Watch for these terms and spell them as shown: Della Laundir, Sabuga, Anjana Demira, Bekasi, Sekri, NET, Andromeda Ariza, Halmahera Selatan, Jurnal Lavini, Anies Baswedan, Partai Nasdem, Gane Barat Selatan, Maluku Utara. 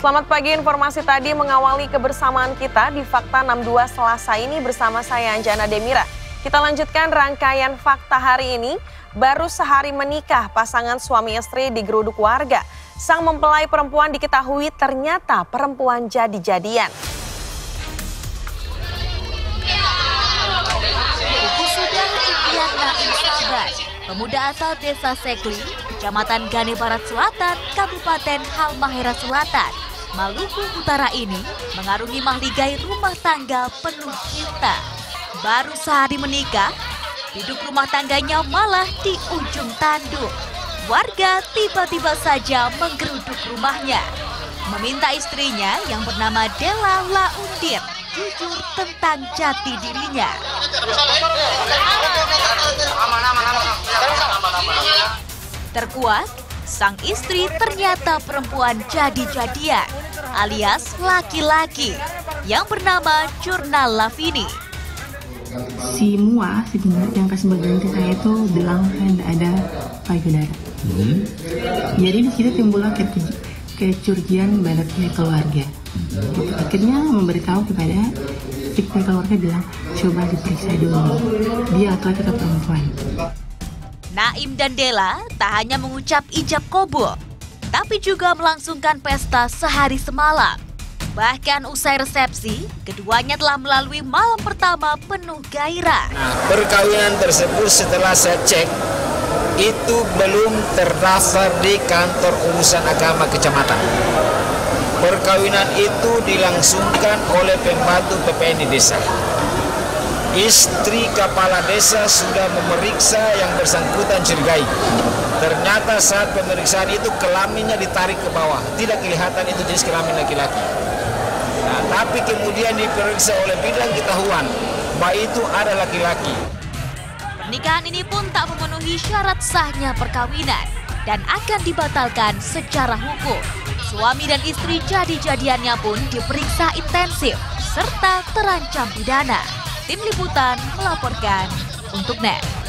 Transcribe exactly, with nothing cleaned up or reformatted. Selamat pagi, informasi tadi mengawali kebersamaan kita di Fakta enam puluh dua Selasa ini bersama saya Anjana Demira. Kita lanjutkan rangkaian fakta hari ini. Baru sehari menikah, pasangan suami istri digeruduk warga. Sang mempelai perempuan diketahui ternyata perempuan jadi-jadian. Pemuda asal desa Sekri, Kecamatan Gane Barat Selatan, Kabupaten Halmahera Selatan, Maluku Utara ini mengarungi mahligai rumah tangga penuh cinta. Baru sehari menikah, hidup rumah tangganya malah di ujung tanduk. Warga tiba-tiba saja menggeruduk rumahnya. Meminta istrinya yang bernama Della Laundir jujur tentang jati dirinya. Terkuak, sang istri ternyata perempuan jadi-jadian alias laki-laki yang bernama Jurnal Lavini. Si Mua, si Bunga yang kasih bagian ke saya itu bilang kan ada payudara. Hmm. Jadi di situ timbullah ke kecurigaan pada pihak keluarga. Akhirnya memberitahu kepada pihak keluarga bilang coba diperiksa dulu dia laki-laki atau perempuan. Naim dan Della tak hanya mengucap ijab kobul, tapi juga melangsungkan pesta sehari semalam. Bahkan usai resepsi, keduanya telah melalui malam pertama penuh gairah. Perkawinan tersebut setelah saya cek, itu belum terdaftar di kantor urusan agama kecamatan. Perkawinan itu dilangsungkan oleh pembantu P P N di desa. Istri kepala desa sudah memeriksa yang bersangkutan curigai. Ternyata saat pemeriksaan itu kelaminnya ditarik ke bawah, tidak kelihatan itu jenis kelamin laki-laki. Nah, tapi kemudian diperiksa oleh bidang ketahuan bahwa itu ada laki-laki. Pernikahan ini pun tak memenuhi syarat sahnya perkawinan dan akan dibatalkan secara hukum. Suami dan istri jadi-jadiannya pun diperiksa intensif serta terancam pidana. Tim Liputan melaporkan untuk N E T.